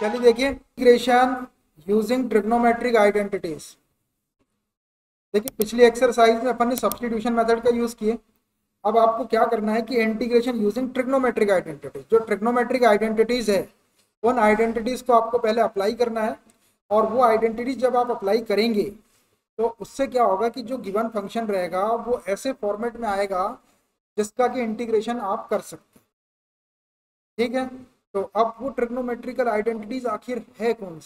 चलिए देखिए integration using trigonometric identities. देखिए पिछली एक्सरसाइज में अपन ने सब्स्टिट्यूशन मेथड का यूज किए, अब आपको क्या करना है कि इंटीग्रेशन यूजिंग ट्रिग्नोमेट्रिक आइडेंटिटीज, जो ट्रिग्नोमेट्रिक आइडेंटिटीज है उन आइडेंटिटीज को आपको पहले अप्लाई करना है। और वो आइडेंटिटीज जब आप अप्लाई करेंगे तो उससे क्या होगा कि जो गिवन फंक्शन रहेगा वो ऐसे फॉर्मेट में आएगा जिसका कि इंटीग्रेशन आप कर सकते हैं, ठीक है। तो अब वो ट्रिग्नोमेट्रिकल आइडेंटिटीज आखिर है कौन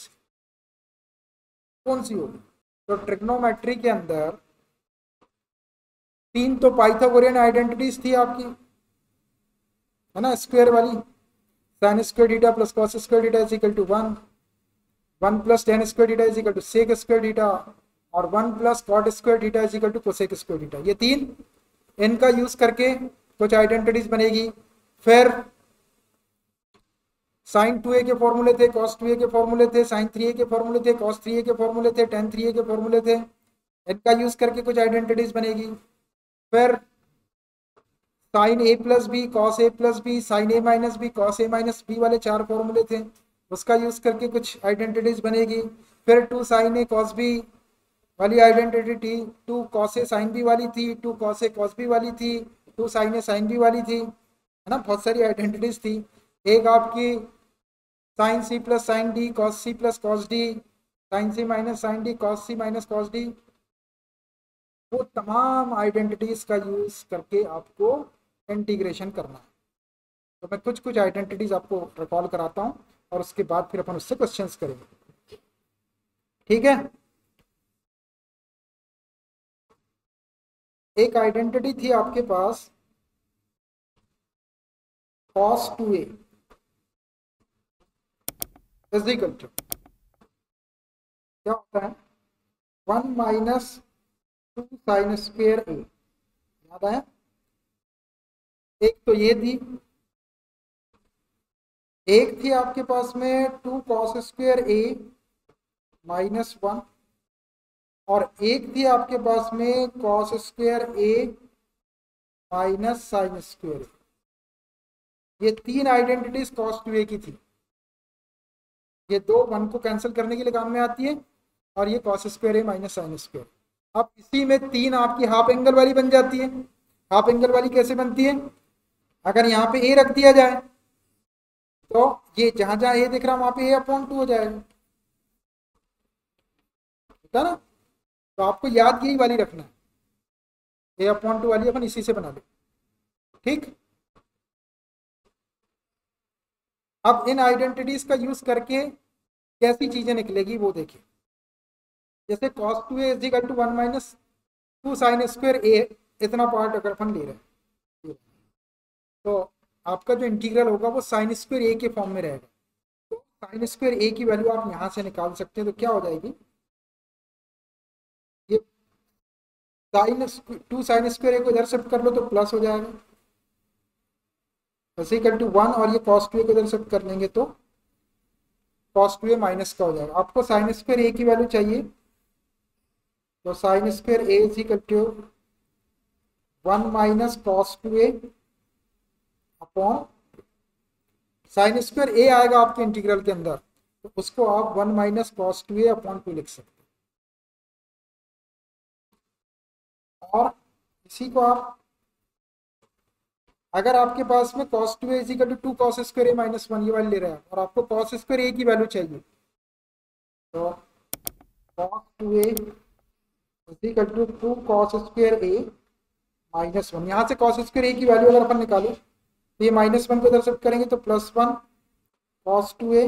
सी होगी, तो ट्रिग्नोमेट्री के अंदर तीन तो पाइथागोरियन आइडेंटिटीज थी आपकी, है ना, स्क्वायर वाली, sine square theta plus cos square theta is equal to 1, 1 plus tan square theta is equal to sec square theta, और 1 plus cot square theta is equal to cosec square theta. ये तीन, इनका use करके कुछ identities बनेगी। फिर sign 2a के फॉर्मूले थे, कॉस 2a के फॉर्मूले थे, साइन 3a के फॉर्मूले थे, कॉस 3a के फॉर्मूले थे, टेन 3a के फॉर्मूले थे, इनका यूज करके कुछ आइडेंटिटीज बनेगी। फिर sine a plus B, cos a plus B, sine a minus B, cos a minus B वाले चार फॉर्मूले थे, उसका यूज करके कुछ आइडेंटिटीज बनेगी। फिर 2 साइन a कॉस बी वाली आइडेंटिटी थी, 2 कॉस a साइन बी वाली थी, 2 कॉस a कॉस बी वाली थी, 2 साइन a साइन बी वाली थी, है ना, बहुत सारी आइडेंटिटीज थी। एक आपकी साइन सी प्लस साइन डी, कॉस सी प्लस कॉस डी, साइन सी माइनस साइन डी, कॉस सी माइनस कॉस डी, वो तमाम आइडेंटिटीज का यूज करके आपको इंटीग्रेशन करना है। तो मैं कुछ कुछ आइडेंटिटीज आपको रिकॉल कराता हूँ और उसके बाद फिर अपन उससे क्वेश्चंस करेंगे, ठीक है। एक आइडेंटिटी थी आपके पास कॉस 2a इक्वल टू क्या होता है 1 माइनस 2 साइन स्क्वायर a, याद आया। एक तो ये थी, एक थी आपके पास में 2 कॉस स्क्वायर a माइनस 1, और एक थी आपके पास में cos square a minus sine square a। ये तीन आइडेंटिटीज कॉस 2a की थी। ये दो 1 को कैंसिल करने के लिए काम में आती है, और ये कॉस स्क्वायर है माइनस साइन स्क्वायर। अब इसी में तीन आपकी हाफ एंगल वाली बन जाती है। हाफ एंगल वाली कैसे बनती है, अगर यहाँ पे a रख दिया जाए तो ये जहां जहां a दिख रहा है वहां पे a अपॉन 2 हो जाएगा, ठीक है ना। तो आपको याद यही वाली रखना है, a अपॉन 2 वाली अपन इसी से बना लें, ठीक। अब इन आइडेंटिटीज का यूज करके कैसी चीजें निकलेगी वो देखिए। जैसे cos 2a is equal to 1 minus 2 sine square a, इतना पार्ट अगर अपन ले रहे हैं तो आपका जो इंटीग्रल होगा वो साइन स्क्वायर a के फॉर्म में रहेगा। तो साइन स्क्वायर a की वैल्यू आप यहाँ से निकाल सकते हैं। तो क्या हो जाएगी, ये साइन 2 साइन स्क्वायर a को इधर शिफ्ट कर लो तो प्लस हो जाएगा, इज इक्वल टू 1, और ये cos 2a को इधर शिफ्ट कर लेंगे तो cos 2a माइनस का हो जाएगा। आपको साइन स्क्वायर a की वैल्यू चाहिए तो sine square a is equal to 1 minus cos 2a upon sine square a आएगा आपके इंटीग्रल के अंदर, तो उसको आप 1 माइनस cos 2a अपॉन 2 लिख सकते हैं। और इसी को आप अगर आपके पास में cos 2a is equal to 2 cos square a minus 1 ये वाली ले रहा है और आपको cos स्क्वायर a की वैल्यू चाहिए तो cos 2a is equal to 2 cos square a minus 1। यहाँ से cos स्क्वायर a की वैल्यू अगर अपन निकालें तो ये माइनस 1 को इधर शिफ्ट करेंगे तो plus 1 cos 2a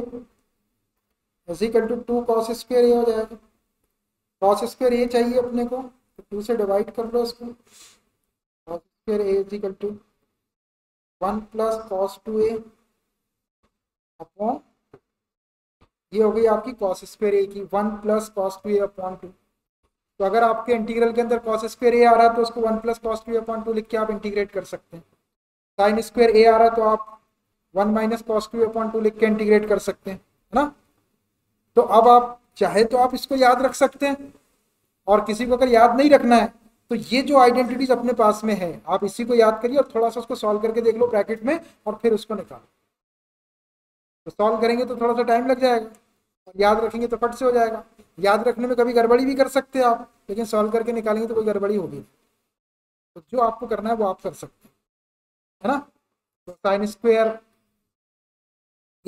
is equal to 2 cos square a हो जाएगा। cos स्क्वायर a चाहिए अपने को तो 2 से डिवाइड कर लो इसको, cos square a is equal to 1 plus cos 2a upon, ये हो गई आपकी cos स्क्वायर a की 1 प्लस cos 2a अपॉन 2। तो अगर आपके इंटीग्रल के अंदर cos स्क्वायर a आ रहा है तो उसको 1 प्लस cos 2a अपॉन 2 लिख के आप इंटीग्रेट कर सकते हैं। साइन स्क्वायर a आ रहा है तो आप 1 माइनस cos 2a अपॉन 2 लिख के इंटीग्रेट कर सकते हैं, है ना। तो अब आप चाहे तो आप इसको याद रख सकते हैं, और किसी को अगर याद नहीं रखना है तो ये जो आइडेंटिटीज अपने पास में है आप इसी को याद करिए और थोड़ा सा उसको सॉल्व करके देख लो ब्रैकेट में, और फिर उसको निकालो। तो सॉल्व करेंगे तो थोड़ा सा टाइम लग जाएगा, याद रखेंगे तो फट से हो जाएगा। याद रखने में कभी गड़बड़ी भी कर सकते हैं आप, लेकिन सॉल्व करके निकालेंगे तो कोई गड़बड़ी होगी। तो जो आपको करना है वो आप कर सकते हैं, है ना। तो साइन स्क्वेयर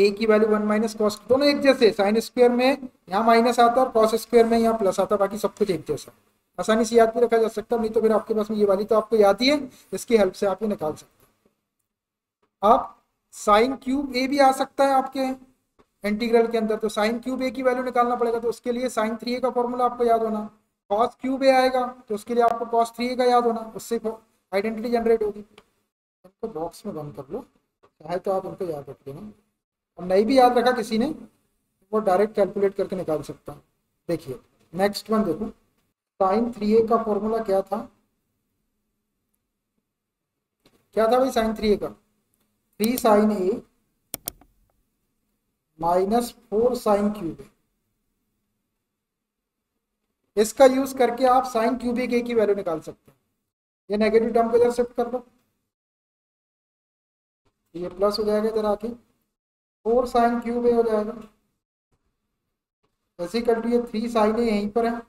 ए की वैल्यू 1 माइनस कॉस, दोनों एक जैसे। साइन स्क्वायर में यहाँ माइनस आता है और कॉस स्क्वायर में यहाँ प्लस आता है, बाकी सब कुछ एक जैसा। आसानी से याद भी रखा जा सकता है, नहीं तो फिर आपके पास में ये वाली तो आपको याद ही है, इसकी हेल्प से आप ये निकाल सकते हैं। आप साइन क्यूब ए भी आ सकता है आपके इंटीग्रल के अंदर, तो साइन क्यूब ए की वैल्यू निकालना पड़ेगा। तो उसके लिए साइन 3a का फॉर्मूला आपको याद होना, कॉस क्यूब ए आएगा तो उसके लिए आपको कॉस 3a का याद होना, उससे आइडेंटिटी जनरेट होगी। इनको बॉक्स में बंद कर लो, चाहे तो आप उनको याद रख लेना। अब नहीं भी याद रखा किसी ने, वो डायरेक्ट कैलकुलेट करके निकाल सकता है। देखिए नेक्स्ट वन देखो, साइन 3a का फॉर्मूला क्या था, भाई साइन 3a का? 3 साइन ए माइनस 4 साइन क्यूब ए। इसका यूज करके आप साइन क्यूब ए की वैल्यू निकाल सकते हैं। ये नेगेटिव टर्म को इधर शिफ्ट कर दो, ये प्लस हो जाएगा, इधर आके 4 साइन क्यूब ए हो जाएगा। ऐसे कर लो, ये 3 साइन ए यहीं पर है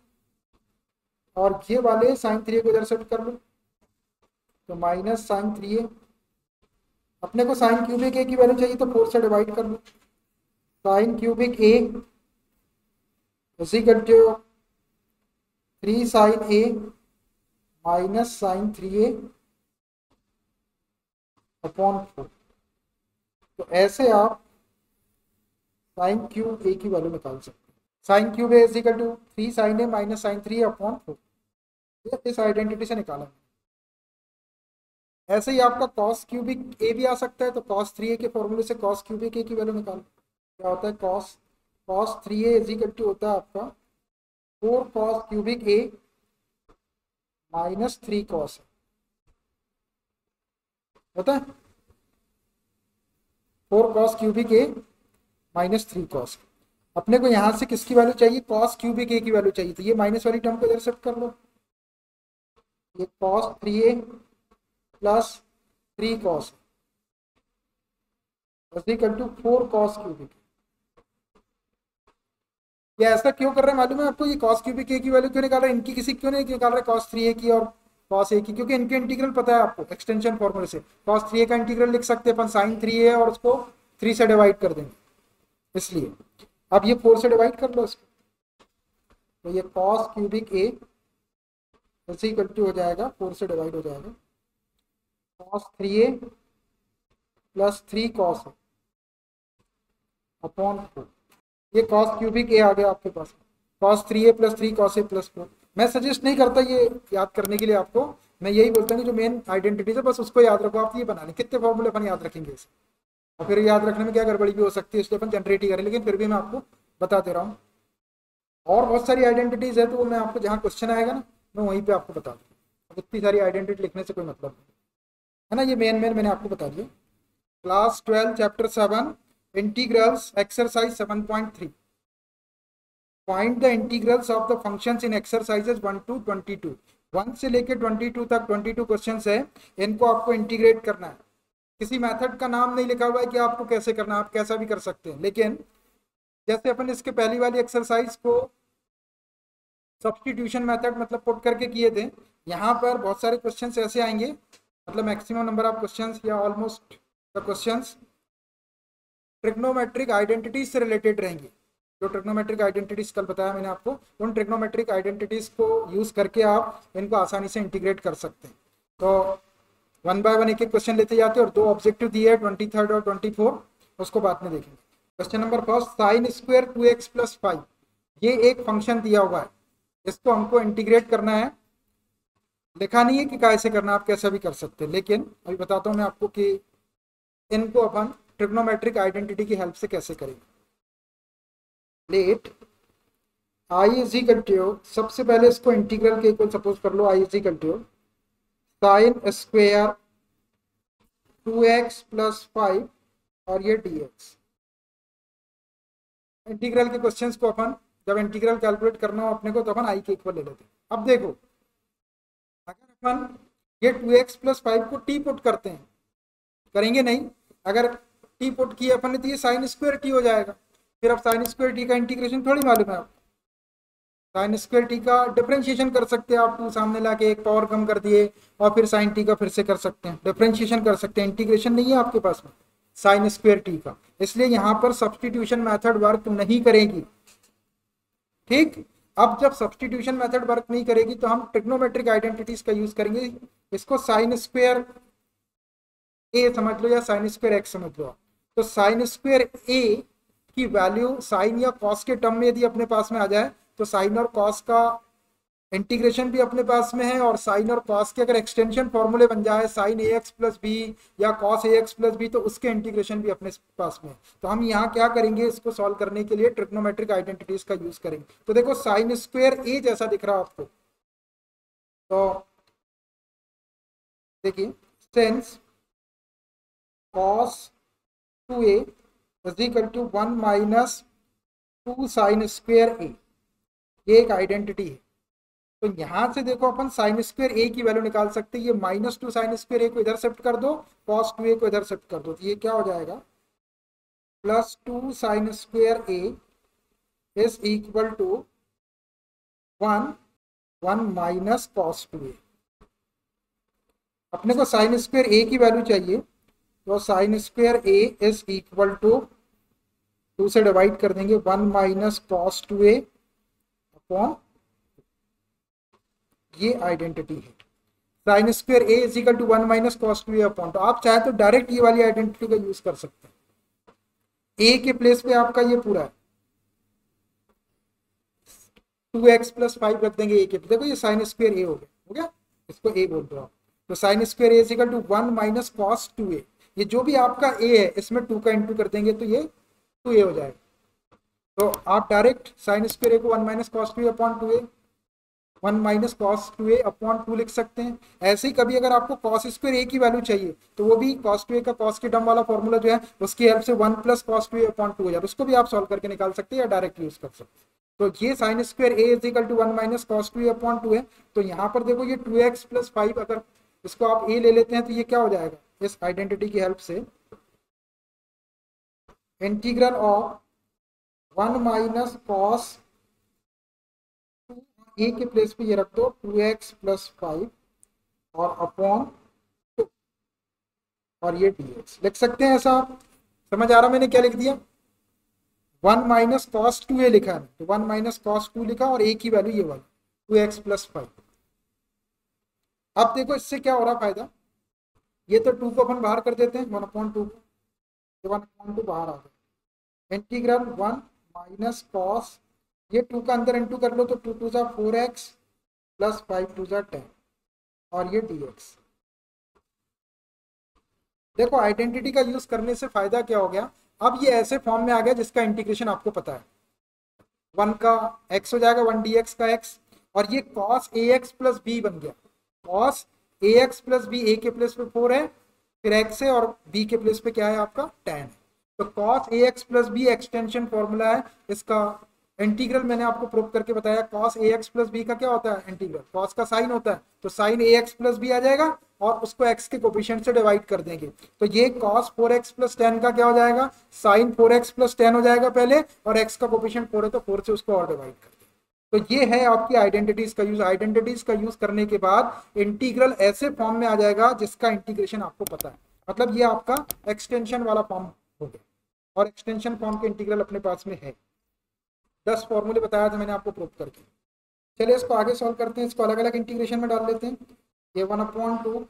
और ये वाले साइन 3a को इधर सेट कर लो, तो माइनस साइन 3a। अपने को साइन क्यूबिक ए की वैल्यू चाहिए तो 4 से डिवाइड कर लो। साइन क्यूबिक ए ऐसे करते हो 3 साइन ए माइनस साइन 3a अपॉन 4। तो ऐसे आप साइन क्यूब ए की वैल्यू निकाल सकते हैं। Sine cube A equal to 3 sine A minus sine 3 upon 4। इस आइडेंटिटी से निकालेंगे। ऐसे ही आपका कॉस क्यूबिक ए भी आ सकता है, तो कॉस 3a के फॉर्मूले से कॉस क्यूबिक ए की वैल्यू निकालो। क्या होता है कॉस 3a इक्वल टू होता है आपका 4 कॉस क्यूबिक ए माइनस 3 कॉस, होता है 4 कॉस क्यूबिक ए माइनस 3 कॉस। अपने को यहाँ से किसकी वैल्यू चाहिए, कॉस क्यूबिक ए की वैल्यू चाहिए, तो ये माइनस वाली टर्म को इधर शिफ्ट कर लो, ये cos 3a plus 3 cos equal to 4 cos cubic. ये ऐसा क्यों कर रहे हैं मालूम है आपको? ये कॉस क्यूबिक ए की वैल्यू क्यों निकाल रहे हैं, इनकी किसी क्यों नहीं निकाल रहे कॉस 3a की और कॉस ए की? क्योंकि इनके इंटीग्रल पता है आपको एक्सटेंशन फॉर्मूले से। कॉस 3a का इंटीग्रल लिख सकते हैं अपन साइन 3a और उसको 3 से डिवाइड कर देंगे, इसलिए अब ये 4 से डिवाइड कर लो इसको, तो ये कॉस क्यूबिक ए ऐसे ही कल्टी हो जाएगा, 4 से डिवाइड हो जाएगा, cos 3a plus 3 cos upon 4। ये कॉस क्यूबिक ए आ गया आपके पास, कॉस 3a प्लस 3 कॉस ए प्लस 4। मैं सजेस्ट नहीं करता ये याद करने के लिए आपको, मैं यही बोलता हूँ जो मेन आइडेंटिटीज है बस उसको याद रखो। आप ये बना लें, कितने फॉर्मूले अपन याद रखेंगे इसे, और फिर याद रखने में क्या गड़बड़ी भी हो सकती है, इसलिए अपन जनरेट ही करें। लेकिन फिर भी मैं आपको बता दे रहा हूँ, और बहुत सारी आइडेंटिटीज है, तो मैं आपको जहाँ क्वेश्चन आएगा ना मैं वहीं पे आपको बता दूँगा। तो इतनी सारी आइडेंटिटी लिखने से कोई मतलब नहीं है, ना। ये मेन मैंने आपको बता दिया। Class 12 chapter 7 integrals exercise 7.3, find the integrals of the functions in exercises 1 to 22। 1 से लेकर 22 तक 22 क्वेश्चन है, इनको आपको इंटीग्रेट करना है। किसी मेथड का नाम नहीं लिखा हुआ है कि आपको कैसे करना, आप कैसा भी कर सकते हैं। लेकिन जैसे अपन इसके पहली वाली एक्सरसाइज को सब्स्टिट्यूशन मेथड मतलब पुट करके किए थे, यहाँ पर बहुत सारे क्वेश्चंस ऐसे आएंगे, मतलब मैक्सिमम नंबर ऑफ क्वेश्चंस या almost the questions trigonometric identities से रिलेटेड रहेंगे। जो ट्रिग्नोमेट्रिक आइडेंटिटीज कल बताया मैंने आपको, उन ट्रिग्नोमेट्रिक आइडेंटिटीज को यूज करके आप इनको आसानी से इंटीग्रेट कर सकते हैं। तो 1 by 1 एक एक क्वेश्चन लेते जाते हैं, और 2 ऑब्जेक्टिव दिए हैं 23 और 24, उसको बाद में देखेंगे। Question number 1, sine square 2x plus 5, ये एक फंक्शन दिया हुआ है, इसको हमको इंटीग्रेट करना है। लिखा नहीं है कि कैसे करना, आप कैसा भी कर सकते हैं, लेकिन अभी बताता हूँ मैं आपको कि इनको अपन ट्रिग्नोमेट्रिक आइडेंटिटी की हेल्प से कैसे करेंगे। Let I is equal to, सबसे पहले इसको इंटीग्रल के इक्वल सपोज कर लो, I is equal to sine square 2x plus 5 और ये dx। इंटीग्रल के क्वेश्चंस को अपन जब इंटीग्रल कैलकुलेट करना हो अपने को, तो अपन आई के इक्वल ले लेते हैं। अब देखो, अगर अपन ये 2x प्लस 5 को t पुट करते हैं, करेंगे नहीं, अगर टी पुट किया अपन ने तो ये साइन स्क्वायर टी हो जाएगा। फिर आप साइन स्क्वायर टी का इंटीग्रेशन थोड़ी मालूम है आपको, साइन स्क्वायर टी का डिफरेंशिएशन कर सकते हैं आप, सामने लाके एक पावर कम कर दिए और फिर साइन टी का फिर से कर सकते हैं, डिफरेंशिएशन कर सकते हैं, इंटीग्रेशन नहीं है आपके पास में साइन स्क्वायर टी का, इसलिए यहाँ पर सब्सटीट्यूशन मैथड वर्क नहीं करेगी। ठीक, अब जब सब्सटीट्यूशन मैथड वर्क नहीं करेगी तो हम ट्रिग्नोमेट्रिक आइडेंटिटीज का यूज करेंगे। इसको साइन स्क्वायर ए समझ लो या साइन स्क्वायर एक्स समझ लो। तो साइन स्क्वायर ए की वैल्यू साइन या कॉस के टर्म में यदि अपने पास में आ जाए तो साइन और कॉस का इंटीग्रेशन भी अपने पास में है, और साइन और कॉस के अगर एक्सटेंशन फॉर्मूले बन जाए साइन ए एक्स प्लस बी या कॉस ए एक्स प्लस बी तो उसके इंटीग्रेशन भी अपने पास में है। तो हम यहाँ क्या करेंगे, इसको सॉल्व करने के लिए ट्रिग्नोमेट्रिक आइडेंटिटीज का यूज करेंगे। तो देखो साइन स्क्वायर ए जैसा दिख रहा है आपको, तो देखिए since cos two A is equal to 1 - 2 sine square ए, ये एक आइडेंटिटी है। तो यहाँ से देखो अपन साइन स्क्वायर ए की वैल्यू निकाल सकते हैं, ये -2 साइन स्क्वायर ए को इधर शिफ्ट कर दो, कॉस 2 ए को इधर शिफ्ट कर दो, तो ये क्या हो जाएगा +2 sine square A is equal to 1 - cos 2a। अपने को साइन स्क्वायर ए की वैल्यू चाहिए तो sine square A is equal to 2 से डिवाइड कर देंगे 1 - cos 2a अपॉन, ये आइडेंटिटी है sine square A is equal to 1 - cos 2a upon. तो आप चाहे तो डायरेक्ट ये वाली आइडेंटिटी का यूज कर सकते हैं, ए के प्लेस पे आपका ये पूरा है 2x + 5 रख देंगे ए के, देखो ये साइन स्क्वायर ए हो गया, हो गया, इसको ए बोल रहा हूँ। तो sine square A is equal to 1 - cos 2a, ये जो भी आपका ए है इसमें 2 का इंटू कर देंगे तो ये 2a हो जाएगा। तो आप डायरेक्ट साइन स्क्वायर ए को 1 - cos 2a upon 2a 1 - cos 2a upon 2 लिख सकते हैं। ऐसे ही कभी अगर आपको cos स्क्वायर ए की वैल्यू चाहिए तो वो भी cos 2a का cos के टर्म वाला फॉर्मूला जो है उसकी हेल्प से 1 + cos 2a अपॉन 2 हो जाए, उसको भी आप सॉल्व करके निकाल सकते हैं या डायरेक्ट यूज कर सकते हैं। तो ये sine square A is equal to 1 - cos 2a upon 2 है। तो यहाँ पर देखो ये 2x + 5 अगर इसको आप ए ले लेते हैं तो ये क्या हो जाएगा, इस आइडेंटिटी की हेल्प से इंटीग्रल ऑफ 1 - cos ए के प्लेस पे ये रख दो 2x + 5 और अपॉन 2 और ये dx लिख सकते हैं। ऐसा आप समझ आ रहा मैंने क्या लिख दिया, 1 - cos 2a लिखा है, तो 1 - cos 2 लिखा और a की वैल्यू ये वाली 2x + 5। अब देखो इससे क्या हो रहा फायदा, ये तो 2 को अपन बाहर कर देते हैं 1/2 को, 1/2 बाहर आ गया। इंटीग्रल 1 - cos, ये 2 का अंदर इंटू कर लो तो 2 × 4x + 5 × 10 और ये dx। देखो आइडेंटिटी का यूज करने से फायदा क्या हो गया, अब ये ऐसे फॉर्म में आ गया जिसका इंटीग्रेशन आपको पता है, 1 का x हो जाएगा 1 dx का x, और ये cos ax + b बन गया, cos ax + b a के प्लेस पे 4 है, फिर x है और b के प्लेस पे क्या है आपका tan है। तो cos ax + b extension formula है, इसका इंटीग्रल मैंने आपको प्रूव करके बताया, cos ax + b का क्या होता है इंटीग्रल, cos का साइन होता है, तो sin ax + b आ जाएगा और उसको x के कोफिशिएंट से डिवाइड कर देंगे। तो ये cos 4x + 10 का क्या हो जाएगा, sin 4x + 10 हो जाएगा पहले, और x का कोफिशिएंट 4 है तो 4 से उसको और डिवाइड कर देंगे। तो ये है आपकी आइडेंटिटीज का यूज। आइडेंटिटीज का यूज करने के बाद इंटीग्रल ऐसे फॉर्म में आ जाएगा जिसका इंटीग्रेशन आपको पता है, मतलब ये आपका एक्सटेंशन वाला फॉर्म हो गया, और एक्सटेंशन फॉर्म के इंटीग्रल अपने पास में है। 10 फॉर्मूले बताया था मैंने आपको प्रूफ करके। चलिए इसको आगे सॉल्व करते हैं, इसको अलग अलग इंटीग्रेशन में डाल लेते हैं। ये 1/2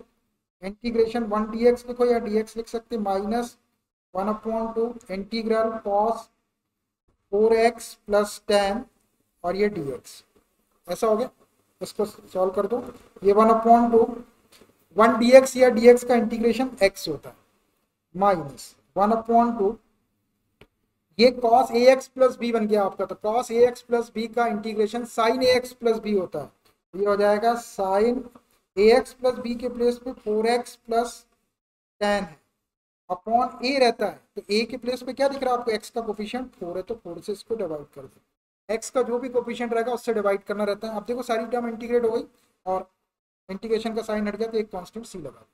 इंटीग्रेशन 1 dx लिखो या dx लिख सकते हैं, -1/2 इंटीग्रल cos 4x + 10 और ये dx। ऐसा हो गया, इसको सॉल्व कर दो। ये 1/2 1 dx या dx का इंटीग्रेशन x होता है, -1/2 ये cos ax + b बन गया आपका, तो cos ax + b का इंटीग्रेशन sin ax + b होता है, ये हो जाएगा sin ax + b के प्लेस पे 4x + 10 अपॉन a रहता है, तो a के प्लेस पे क्या दिख रहा है आपको, x का कोफिशिएंट 4 है तो 4 से इसको डिवाइड कर दो, x का जो भी कोफिशिएंट रहेगा उससे डिवाइड करना रहता है। आप देखो सारी टर्म इंटीग्रेट हो गई और इंटीग्रेशन का साइन हट गया तो एक कॉन्स्टेंट c लगा,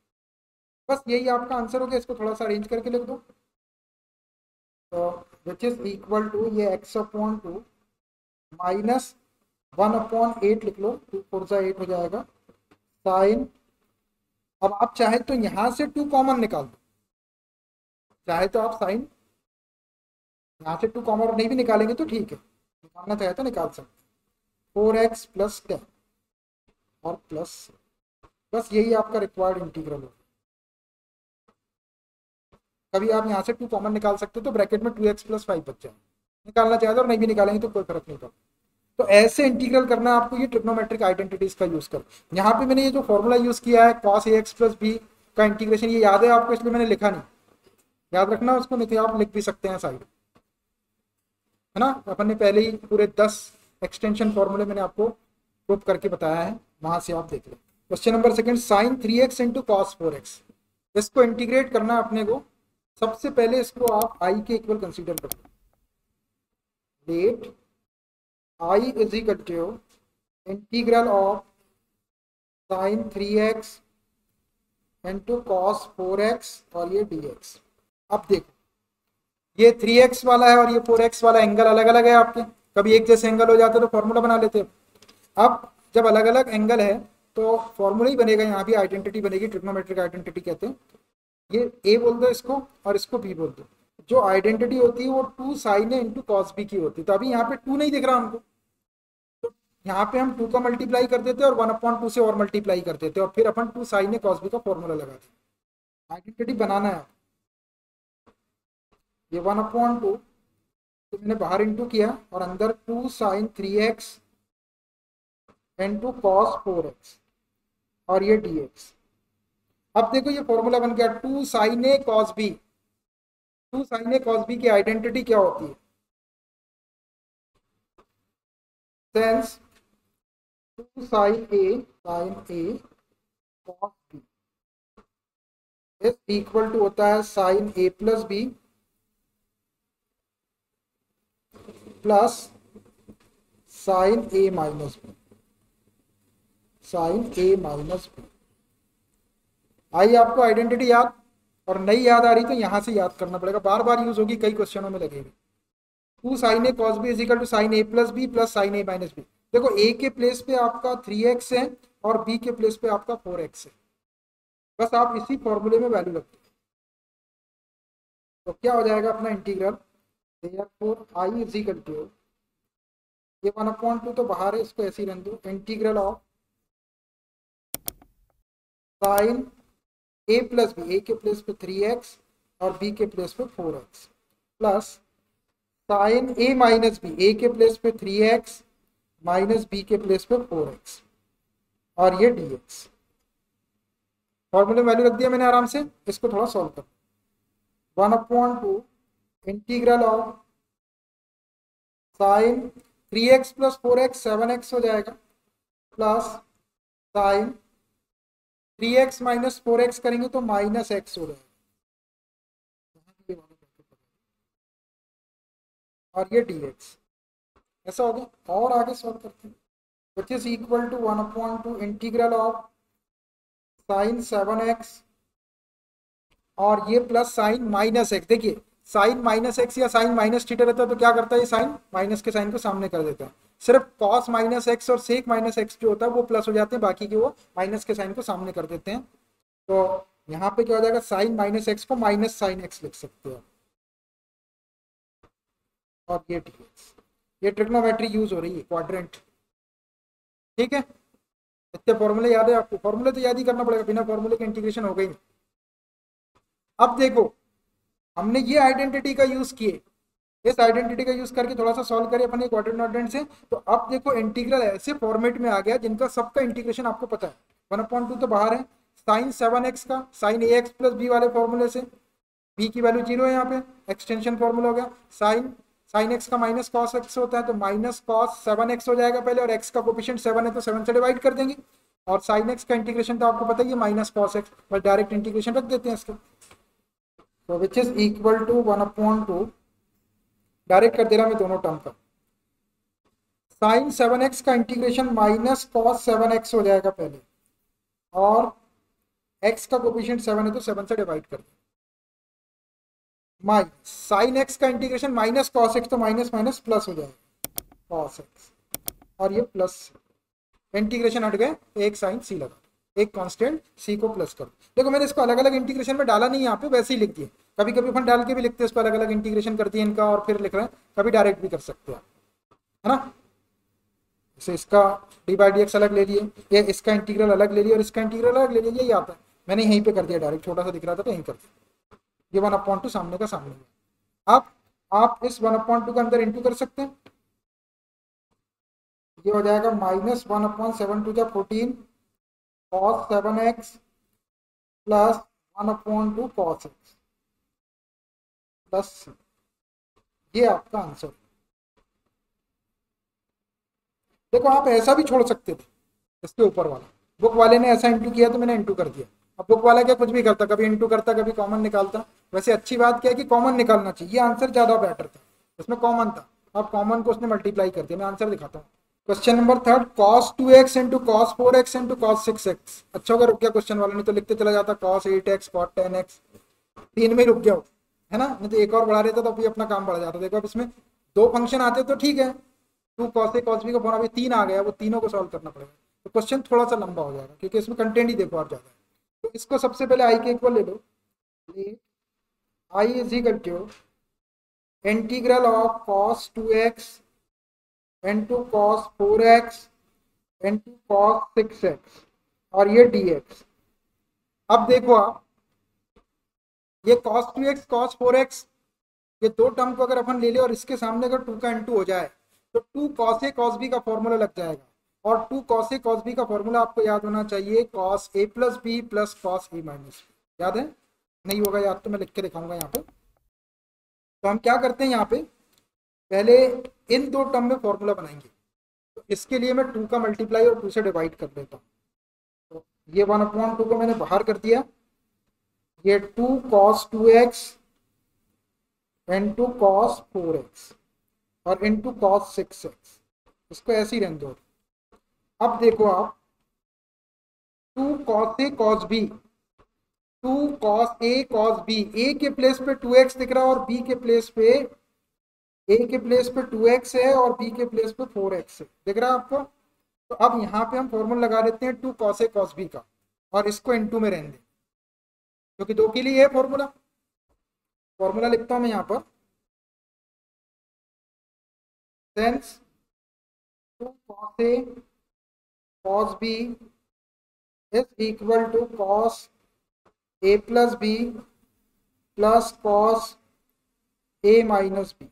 बस यही आपका आंसर हो गया। इसको थोड़ा सा अरेंज करके लिख दो, विच इज इक्वल टू ये एक्स अपॉन टू माइनस 1/8 लिख लो, 2 × 8 हो जाएगा साइन। अब आप चाहे तो यहाँ से 2 कॉमन निकाल दो, चाहे तो आप साइन यहाँ से 2 कॉमन नहीं भी निकालेंगे तो ठीक है, निकालना चाहे तो निकाल सकते। 4x + 10 और प्लस, बस यही आपका रिक्वायर्ड इंटीग्रल हो। कभी आप यहाँ से 2 कॉमन निकाल सकते हो तो ब्रैकेट में 2x + 5 बच जाए, निकालना चाहे और नहीं भी निकालेंगे तो कोई फर्क नहीं पड़ता। तो ऐसे इंटीग्रल करना आपको ये ट्रिग्नोमेट्रिक आइडेंटिटीज का यूज कर। यहाँ पे मैंने ये जो फॉर्मूला यूज किया है cos ax + b का इंटीग्रेशन, ये याद है आपको, इसलिए मैंने लिखा नहीं, याद रखना उसको, नहीं आप लिख भी सकते हैं साइड, है ना। अपन ने पहले ही पूरे 10 एक्सटेंशन फॉर्मूले मैंने आपको प्रूफ करके बताया है, वहां से आप देख लें। Question number second, sin 3x × cos 4x, इसको इंटीग्रेट करना अपने को। सबसे पहले इसको आप i के इक्वल कंसीडर कर लो। Let i is equal to integral of sin 3x × cos 4x और ये dx। अब देखो ये 3x वाला है और ये 4x वाला एंगल अलग अलग है आपके, कभी एक जैसे एंगल हो जाते तो फॉर्मूला बना लेते, अब जब अलग अलग एंगल है तो फॉर्मूला ही बनेगा, यहाँ भी आइडेंटिटी बनेगी, ट्रिग्नोमेट्रिक आइडेंटिटी कहते हैं। ये a बोल दो इसको और इसको b बोल दो, जो आइडेंटिटी होती है वो 2 sin a × cos b की होती है। तो अभी यहाँ पे 2 नहीं दिख रहा हमको, तो यहाँ पे हम 2 का मल्टीप्लाई कर देते हैं और 1/2 से और मल्टीप्लाई कर देते हैं और फिर अपन 2 sin a cos b का फॉर्मूला लगा देते। आइडेंटिटी बनाना है, ये 1/2 तो मैंने बाहर इंटू किया और अंदर 2 sin 3x × cos 4x और ये dx। अब देखो ये फॉर्मूला बन गया 2 sin a cos b। 2 sin a cos b की आइडेंटिटी क्या होती है? Since 2 sin a cos b is equal to होता है sin a + b + sin a - b। sin a - b आई आपको आइडेंटिटी याद, और नहीं याद आ रही तो यहाँ से याद करना पड़ेगा, बार बार यूज होगी, कई क्वेश्चनों में लगेगी। 2 sin a cos b = sin a + b + sin a - b। देखो a के प्लेस पे आपका 3x है और b के प्लेस पे आपका 4x है, बस आप इसी फॉर्मूले में वैल्यू रखते हैं तो क्या हो जाएगा अपना integral. i is equal to ये 1/2 तो बाहर है, इसको ऐसे ही रख दो, integral of sin a + b, a के प्लेस पे 3x और b के प्लेस पे 4x, plus sin a - b, a के प्लेस पे 3x माइनस b के प्लेस पे 4x और ये dx। फॉर्मूले में वैल्यू रख दिया मैंने आराम से, इसको थोड़ा सॉल्व कर। 1/2 integral of sin 3x + 4x 7x हो जाएगा, प्लस sin 3x - 4x करेंगे तो -x हो जाएगा और ये dx। ऐसा हो गया, और आगे सॉल्व करते हैं। Which is equal to 1/2 integral of sin 7x और ये प्लस sin - x। देखिए sin - x या sin - थीटा रहता है तो क्या करता है ये साइन माइनस के साइन को सामने कर देता है, सिर्फ cos - x और sec - x जो होता है वो प्लस हो जाते हैं, बाकी के वो माइनस के साइन को सामने कर देते हैं। तो यहाँ पे क्या हो जाएगा, sin - x को -sin x लिख सकते हो और ये dx। ये ट्रिग्नोमेट्री यूज हो रही है, क्वाड्रेंट, ठीक है। इतने फॉर्मूले याद है आपको, फॉर्मूले तो याद ही करना पड़ेगा, बिना फॉर्मूले के इंटीग्रेशन हो गई। अब देखो हमने ये आइडेंटिटी का यूज किए, इस आइडेंटिटी का यूज करके थोड़ा सा सॉल्व करें अपने क्वाड्रेंट से, तो अब देखो इंटीग्रल ऐसे फॉर्मेट में आ गया जिनका सबका इंटीग्रेशन आपको पता है। 1/2 तो बाहर है, sin 7x का sin ax + b वाले फॉर्मूले से, b की वैल्यू 0 है, यहाँ पे एक्सटेंशन फॉर्मूला हो गया, sin x का -cos x होता है तो -cos 7x हो जाएगा पहले, और x का कोफिशिएंट 7 है तो 7 से डिवाइड कर देंगे। और sin x का इंटीग्रेशन तो आपको पता ही है, -cos x, बस डायरेक्ट इंटीग्रेशन रख देते हैं इसका। तो which is equal to 1/2, direct कर दे रहा मैं दोनों टर्म का, sin 7x का इंटीग्रेशन -cos 7x हो जाएगा पहले, और x का कोफिशिएंट 7 है तो 7 से डिवाइड कर दो, माइनस साइन एक्स का इंटीग्रेशन माइनस कॉस एक्स, तो माइनस माइनस प्लस हो जाएगा कॉस एक्स, और ये प्लस इंटीग्रेशन हट गए, एक साइन सी लगा, एक कांस्टेंट सी को प्लस करो। देखो मैंने इसको अलग अलग इंटीग्रेशन में डाला नहीं, यहाँ पे वैसे ही लिख दिए। कभी कभी अपन डाल के भी लिखते हैं इसको, अलग अलग इंटीग्रेशन कर दिए इनका और फिर लिख रहे हैं, कभी डायरेक्ट भी कर सकते हैं, है ना। जैसे इसका डी बाई डी एक्स अलग ले लिए, ये इसका इंटीग्रल अलग ले लिए और इसका इंटीग्रल अलग ले लिए, यही आता है। मैंने यहीं पे कर दिया डायरेक्ट, छोटा सा दिख रहा था तो यहीं कर दिया। ये 1/2 सामने का सामने है। अब आप इस 1/2 के अंदर इंटू कर सकते हैं, ये हो जाएगा minus 1/7 × 14 cos 7x plus 1/2 cos x plus, ये आपका आंसर। देखो आप ऐसा भी छोड़ सकते थे, इसके ऊपर वाला बुक वाले ने ऐसा इंटू किया तो मैंने इंटू कर दिया। अब बुक वाला क्या कुछ भी करता, कभी इंटू करता, कभी कॉमन निकालता। वैसे अच्छी बात क्या है कि कॉमन निकालना चाहिए, ये आंसर ज़्यादा बेटर था, इसमें कॉमन था। अब कॉमन को उसने मल्टीप्लाई कर दिया। मैं आंसर दिखाता हूँ। Question number 3, cos 2x into cos 4x into cos 6x। अच्छा होगा रुक गया क्वेश्चन वाले ने, तो लिखते चला जाता कॉस 8x कॉस 10x, 3 में ही रुक गया, है ना। नहीं तो एक और बढ़ा रहता तो अभी अपना काम बढ़ जाता। देखो अब इसमें दो फंक्शन आते तो ठीक है, 2 कॉस ए कॉस बी का फॉर्म, अभी 3 आ गया, वो तीनों को सॉल्व करना पड़ेगा, तो क्वेश्चन थोड़ा सा लंबा हो जाएगा क्योंकि इसमें कंटेंट ही देखो आप ज़्यादा है। तो इसको सबसे पहले आई के इक्वल ले लो, I is equal to integral of cos 2x into cos 4x into cos 6x और ये dx। अब देखो आप ये कॉस 2x कॉस 4x ये दो टर्म को अगर अपन ले लें और इसके सामने अगर 2 का इंटू हो जाए तो 2 कॉस ए कॉस बी का फॉर्मूला लग जाएगा। और 2 कॉस ए कॉस बी का फॉर्मूला आपको याद होना चाहिए, कॉस ए प्लस बी प्लस कॉस ए माइनस बी। याद है? नहीं होगा याद तो मैं लिख के दिखाऊंगा यहाँ पे। तो हम क्या करते हैं, यहाँ पे पहले इन दो टर्म में फॉर्मूला बनाएंगे, तो इसके लिए मैं 2 का मल्टीप्लाई और 2 से डिवाइड कर लेता हूँ। तो ये 1/2 को मैंने बाहर कर दिया, ये 2 cos 2x into cos 4x और इंटू कॉस 6x, इसको ऐसे ही रहने दो। अब देखो आप 2 कॉस ए कॉस बी, 2 कॉस ए कॉस बी, ए के प्लेस पे 2x दिख रहा है और बी के प्लेस पे, ए के प्लेस पे 2x है और बी के प्लेस पे 4x है, दिख रहा है आपको। तो अब यहाँ पे हम फॉर्मूला लगा देते हैं 2 कॉस ए कॉस बी का और इसको इंटू में रहने दें क्योंकि 2 के लिए है फॉर्मूला। फॉर्मूला लिखता हूँ मैं यहाँ पर, Since 2 cos A cos B is equal to cos A plus B plus cos A minus B।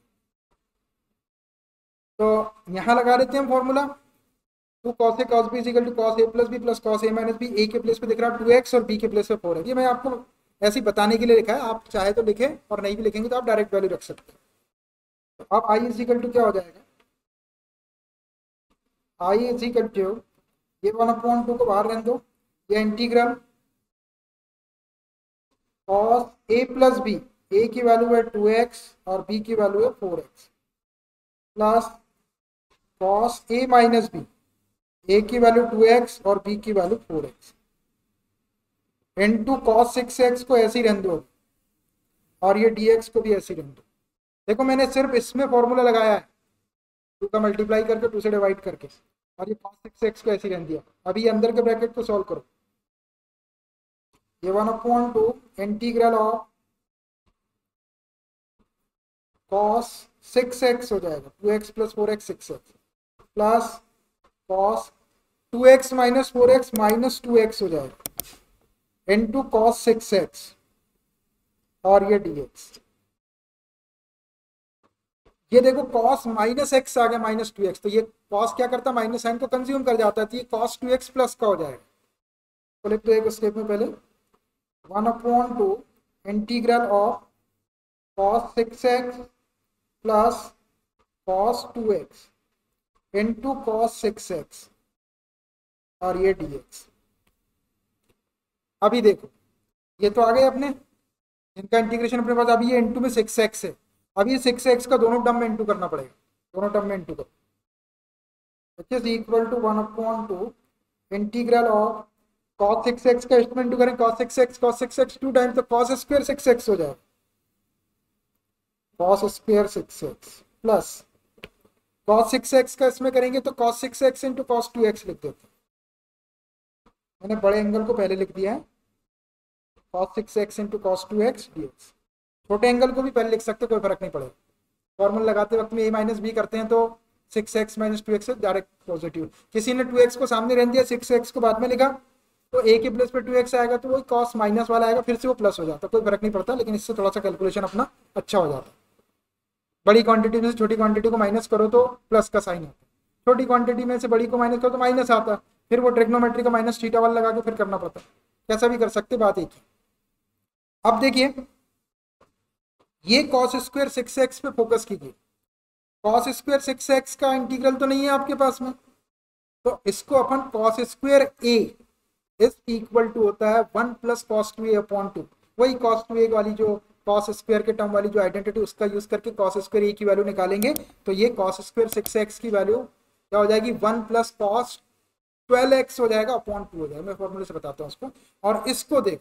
तो यहाँ लगा देते हैं हम formula, 2 cos A cos B is equal to cos A plus B plus cos A minus B। A के place पे दिख रहा है 2x और B के प्लेस पे 4x। ये मैं आपको ऐसे ही बताने के लिए लिखा है, आप चाहे तो लिखें और नहीं भी लिखेंगे तो आप डायरेक्ट वैल्यू रख सकते हैं। तो अब i is equal to क्या हो जाएगा, आई इज इक्वल टू, ये 1/2 को बाहर रहने दो, ये इंटीग्रल कॉस ए प्लस बी, ए की वैल्यू है 2x और बी की वैल्यू है 4x प्लस कॉस ए माइनस बी, ए की वैल्यू 2x और बी की value 4x into cos 6x को ऐसे ही रहने दो और ये dx को भी ऐसे ही रहने दो। देखो मैंने सिर्फ इसमें फॉर्मूला लगाया है 2 का मल्टीप्लाई करके 2 से डिवाइड करके, और ये cos 6x को ऐसे ही रहने दिया। अभी अंदर के ब्रैकेट को सॉल्व करो, ये 1/2 इंटीग्रल ऑफ cos 6x हो जाएगा 2x plus 4x 6x plus cos 2x minus 4x minus 2x हो जाएगा इंटू cos 6x और ये dx। ये देखो cos माइनस एक्स आ गया माइनस 2x, तो ये cos क्या करता है माइनस साइन को कंज्यूम कर जाता है, तो ये cos 2x प्लस का हो जाएगा। तो लिखते हैं एक स्टेप में पहले 1/2 integral of cos 6x plus cos 2x into cos 6x और ये dx। अभी देखो ये तो आ गए अपने, इनका इंटीग्रेशन अपने पास। अभी ये इंटू में 6x है, अभी 6x का दोनों टर्म में इंटू करना पड़ेगा, दोनों टर्म में इंटू करो। It is equal to 1/2 integral of cos 6x का इसमें इंटू करें, cos 6x 2 टाइम्स तो cos स्क्वायर 6x हो जाएगा cos square 6x plus cos 6x का इसमें करेंगे तो cos 6x into cos 2x लिख देते हैं। मैंने बड़े एंगल को पहले लिख दिया है cos 6x into cos 2x dx। छोटे एंगल को भी पहले लिख सकते, कोई फर्क नहीं पड़ेगा। फॉर्मूला लगाते वक्त में a माइनस बी करते हैं तो 6x माइनस 2x से डायरेक्ट पॉजिटिव। किसी ने 2x को सामने रहने दिया, 6x को बाद में लिखा तो a के प्लस पे 2x आएगा तो वही कॉस माइनस वाला आएगा, फिर से वो प्लस हो जाता, कोई फर्क नहीं पड़ता। लेकिन इससे थोड़ा सा कैलकुलेशन अपना अच्छा हो जाता। बड़ी क्वांटिटी में से छोटी क्वांटिटी को माइनस करो तो प्लस का साइन आता, छोटी क्वांटिटी में से बड़ी को माइनस करो तो माइनस आता, फिर वो ट्रिग्नोमेट्री का माइनस थीटा वाला लगा के फिर करना पड़ता। कैसा भी कर सकते, बात एक ही। अब देखिए ये कॉस स्क्वायर 6x पे फोकस कीजिए। कॉस स्क्वायर 6x का इंटीग्रल तो नहीं है आपके पास में, तो इसको अपन cos square a is equal to होता है 1 प्लस कॉस 2a अपॉन 2। वही कॉस 2a वाली जो कॉस स्क्वायर के टर्म वाली जो आइडेंटिटी, उसका यूज करके कॉस स्क्वायर a की वैल्यू निकालेंगे। तो ये कॉस स्क्वायर 6x की वैल्यू क्या हो जाएगी, 1 प्लस कॉस 12x हो जाएगा अपॉन 2 हो जाएगा। मैं फॉर्मूले से बताता हूँ उसको। और इसको देख,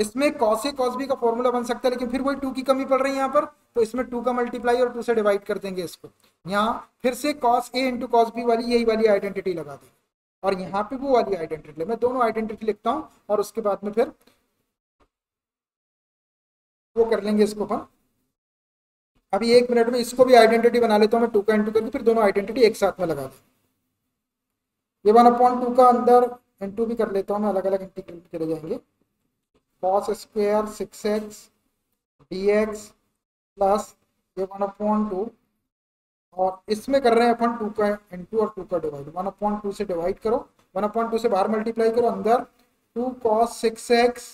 इसमें कॉस ए कॉस बी का फॉर्मूला बन सकता है, लेकिन फिर वही 2 की कमी पड़ रही है यहाँ पर, तो इसमें 2 का मल्टीप्लाई और 2 से डिवाइड कर देंगे इसको। यहाँ फिर से कॉस ए इंटू कॉस बी वाली यही वाली आइडेंटिटी लगा देंगे, और यहाँ पे वो वाली आइडेंटिटी। मैं दोनों आइडेंटिटी लिखता हूँ और उसके बाद में फिर वो कर लेंगे इसको अपन। अभी 1 मिनट में इसको भी आइडेंटिटी बना लेता हूँ मैं, 2 का इंटू करके फिर दोनों आइडेंटिटी एक साथ में लगा देंगे। ये 1/2 का अंदर इंटू भी कर लेता हूँ मैं, अलग अलग इंटीग्रल चले जाएंगे। Cos square 6x dx plus ये 1/2, और इसमें कर रहे हैं अपन 2 का इंटू और 2 का डिवाइड। 1/2 से डिवाइड करो, 1/2 से बाहर मल्टीप्लाई करो, अंदर 2 cos 6x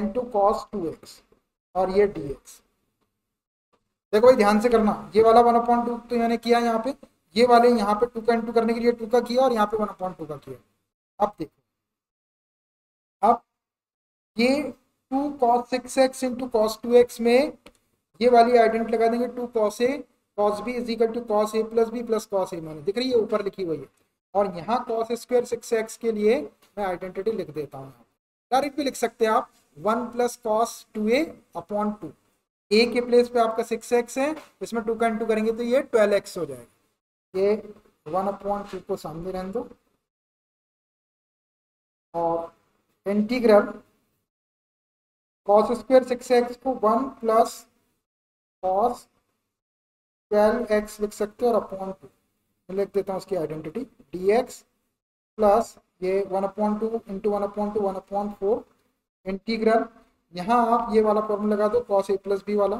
into cos 2x और ये dx। देखो भाई ध्यान से करना, ये वाला 1/2 तो मैंने किया यहाँ पे, ये वाले यहाँ पे 2 का इंटू करने के लिए 2 का किया और यहाँ पे 1/2 का किया। अब देखो, अब ये 2 cos 6x into cos 2x में ये वाली आइडेंटिटी लगा देंगे 2 cos a cos b is equal to cos a plus b plus cos a minus, दिख रही है ऊपर लिखी हुई है। और यहाँ cos स्क्वायर 6x के लिए मैं आइडेंटिटी लिख देता हूँ, डायरेक्ट भी लिख सकते हैं आप 1 plus cos 2a upon 2। a के प्लेस पे आपका 6x है, इसमें 2 का इंटू करेंगे तो ये 12x हो जाएगा। ये 1/2 को सामने रहने दो, और इंटीग्रल कॉस स्क्वायर 6x को 1 प्लस कॉस 12x लिख सकते हैं और अपॉन 2 लिख देता हूँ उसकी आइडेंटिटी dx प्लस ये 1/2 इंटू 1/2 1/4 इंटीग्रल। यहाँ आप ये वाला फॉर्मूला लगा दो कॉस ए प्लस बी वाला,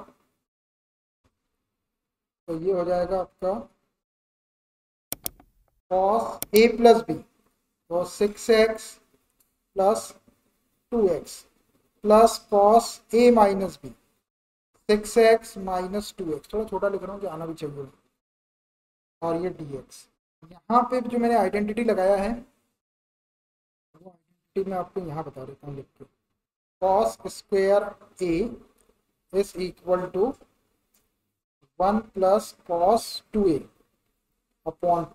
तो ये हो जाएगा आपका कॉस ए प्लस बी तो 6x plus 2x plus cos ए minus b 6x minus 2x। थोड़ा छोटा लिख रहा हूँ कि आना भी चाहिए। और ये dx यहाँ पे जो मैंने आइडेंटिटी लगाया है वो आइडेंटिटी मैं आपको यहाँ बता देता हूँ लिख के। Cos square a is equal to 1 plus cos 2a upon 2